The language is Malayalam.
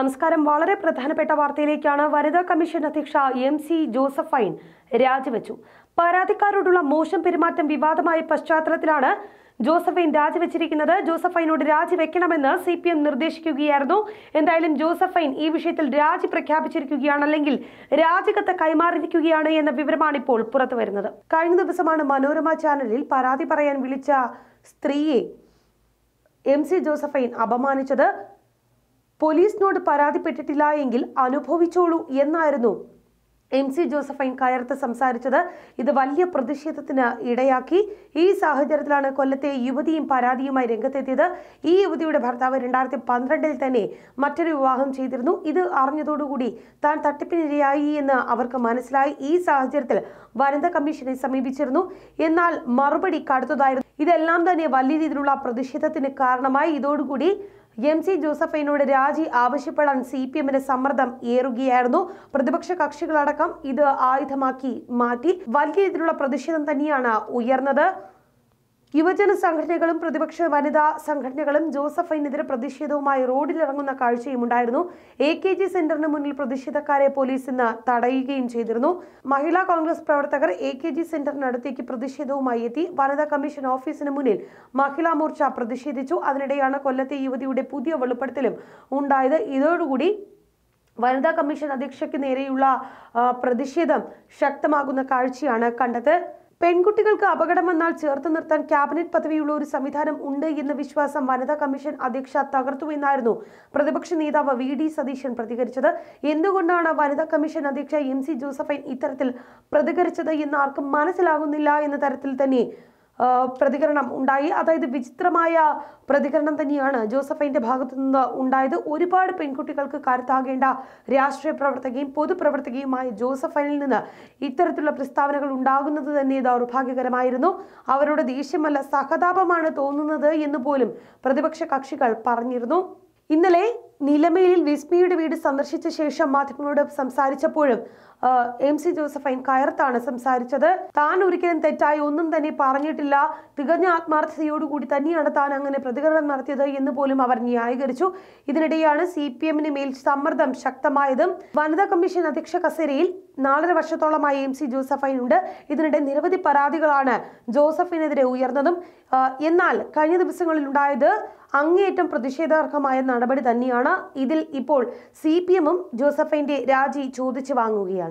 നമസ്കാരം. വളരെ പ്രധാനപ്പെട്ട വാർത്തയിലേക്കാണ്. വനിതാ കമ്മീഷൻ അധ്യക്ഷ M.C. ജോസഫൈൻ രാജിവെച്ചു. പരാതിക്കാരോടുള്ള മോശം പെരുമാറ്റം വിവാദമായ പശ്ചാത്തലത്തിലാണ് ജോസഫൈൻ രാജിവെച്ചിരിക്കുന്നത്. ജോസഫൈനോട് രാജിവെക്കണമെന്ന് CPM നിർദ്ദേശിക്കുകയായിരുന്നു. എന്തായാലും ജോസഫൈൻ ഈ വിഷയത്തിൽ രാജി പ്രഖ്യാപിച്ചിരിക്കുകയാണ്, അല്ലെങ്കിൽ രാജികത്ത് കൈമാറിയിരിക്കുകയാണ് എന്ന വിവരമാണ് ഇപ്പോൾ പുറത്തു വരുന്നത്. കഴിഞ്ഞ ദിവസമാണ് മനോരമ ചാനലിൽ പരാതി പറയാൻ വിളിച്ച സ്ത്രീയെ M.C. ജോസഫൈൻ അപമാനിച്ചത്. പോലീസിനോട് പരാതിപ്പെട്ടിട്ടില്ല എങ്കിൽ അനുഭവിച്ചോളൂ എന്നായിരുന്നു M.C. ജോസഫൈൻ കയർത്ത് സംസാരിച്ചത്. ഇത് വലിയ പ്രതിഷേധത്തിന് ഇടയാക്കി. ഈ സാഹചര്യത്തിലാണ് കൊല്ലത്തെ യുവതിയും പരാതിയുമായി രംഗത്തെത്തിയത്. ഈ യുവതിയുടെ ഭർത്താവ് 2012-ൽ തന്നെ മറ്റൊരു വിവാഹം ചെയ്തിരുന്നു. ഇത് അറിഞ്ഞതോടുകൂടി താൻ തട്ടിപ്പിനിരയായി എന്ന് അവർക്ക് മനസ്സിലായി. ഈ സാഹചര്യത്തിൽ വനിതാ കമ്മീഷനെ സമീപിച്ചിരുന്നു. എന്നാൽ മറുപടി കടുത്തതായിരുന്നു. ഇതെല്ലാം തന്നെ വലിയ രീതിയിലുള്ള പ്രതിഷേധത്തിന് കാരണമായി. ഇതോടുകൂടി M.C. ജോസഫൈനോട് രാജി ആവശ്യപ്പെടാൻ CPMന്റെ സമ്മർദ്ദം ഏറുകയായിരുന്നു. പ്രതിപക്ഷ കക്ഷികളടക്കം ഇത് ആയുധമാക്കി മാറ്റി. വലിയ രീതിയിലുള്ള പ്രതിഷേധം തന്നെയാണ് ഉയർന്നത്. യുവജന സംഘടനകളും പ്രതിപക്ഷ വനിതാ സംഘടനകളും ജോസഫൈനെതിരെ പ്രതിഷേധവുമായി റോഡിലിറങ്ങുന്ന കാഴ്ചയും ഉണ്ടായിരുന്നു. AKG സെന്ററിന് മുന്നിൽ പ്രതിഷേധക്കാരെ പോലീസ് ഇന്ന് തടയുകയും ചെയ്തിരുന്നു. മഹിളാ കോൺഗ്രസ് പ്രവർത്തകർ AKG സെന്ററിനടുത്തേക്ക് പ്രതിഷേധവുമായി എത്തി. വനിതാ കമ്മീഷൻ ഓഫീസിന് മുന്നിൽ മഹിളാ മോർച്ച പ്രതിഷേധിച്ചു. അതിനിടെയാണ് കൊല്ലത്തെ യുവതിയുടെ പുതിയ വെളിപ്പെടുത്തലും ഉണ്ടായത്. ഇതോടുകൂടി വനിതാ കമ്മീഷൻ അധ്യക്ഷയ്ക്ക് നേരെയുള്ള പ്രതിഷേധം ശക്തമാകുന്ന കാഴ്ചയാണ് കണ്ടത്. പെൺകുട്ടികൾക്ക് അപകടം വന്നാൽ ചേർത്ത് നിർത്താൻ ക്യാബിനറ്റ് പദവിയുള്ള ഒരു സംവിധാനം ഉണ്ട് എന്ന വിശ്വാസം വനിതാ കമ്മീഷൻ അധ്യക്ഷ തകർത്തുവെന്നായിരുന്നു പ്രതിപക്ഷ നേതാവ് V.D. സതീശൻ പ്രതികരിച്ചത്. എന്തുകൊണ്ടാണ് വനിതാ കമ്മീഷൻ അധ്യക്ഷ M.C. ജോസഫൈൻ ഇത്തരത്തിൽ പ്രതികരിച്ചത് എന്ന് ആർക്കും മനസ്സിലാകുന്നില്ല എന്ന തരത്തിൽ തന്നെ പ്രതികരണം ഉണ്ടായി. അതായത് വിചിത്രമായ പ്രതികരണം തന്നെയാണ് ജോസഫൈൻ്റെ ഭാഗത്തു നിന്ന് ഉണ്ടായത്. ഒരുപാട് പെൺകുട്ടികൾക്ക് കരുത്താകേണ്ട രാഷ്ട്രീയ പ്രവർത്തകയും പൊതുപ്രവർത്തകയുമായ ജോസഫൈനിൽ നിന്ന് ഇത്തരത്തിലുള്ള പ്രസ്താവനകൾ ഉണ്ടാകുന്നത് തന്നെ ദൗർഭാഗ്യകരമായിരുന്നു. അവരുടെ ദേഷ്യമല്ല, സഹതാപമാണ് തോന്നുന്നത് എന്ന് പോലും പ്രതിപക്ഷ കക്ഷികൾ പറഞ്ഞിരുന്നു. ഇന്നലെ നിലമേലിൽ വിസ്മിയുടെ വീട് സന്ദർശിച്ച ശേഷം മാധ്യമങ്ങളോട് സംസാരിച്ചപ്പോഴും M.C. ജോസഫൈൻ കയർത്താണ് സംസാരിച്ചത്. താൻ ഒരിക്കലും തെറ്റായി ഒന്നും തന്നെ പറഞ്ഞിട്ടില്ല, തികഞ്ഞ ആത്മാർത്ഥതയോടുകൂടി തന്നെയാണ് താൻ അങ്ങനെ പ്രതികരണം നടത്തിയത് എന്ന് പോലും അവർ ന്യായീകരിച്ചു. ഇതിനിടെയാണ് CPMന് മേൽ സമ്മർദ്ദം ശക്തമായതും. വനിതാ കമ്മീഷൻ അധ്യക്ഷ കസേരയിൽ 4.5 വർഷത്തോളമായി M.C. ജോസഫൈൻ ഉണ്ട്. ഇതിനിടെ നിരവധി പരാതികളാണ് ജോസഫിനെതിരെ ഉയർന്നതും. എന്നാൽ കഴിഞ്ഞ ദിവസങ്ങളിലുണ്ടായത് അങ്ങേയറ്റം പ്രതിഷേധാർഹമായ നടപടി തന്നെയാണ്. ഇതിൽ ഇപ്പോൾ CPMഉം ജോസഫൈൻ്റെ രാജി ചോദിച്ചു വാങ്ങുകയാണ്.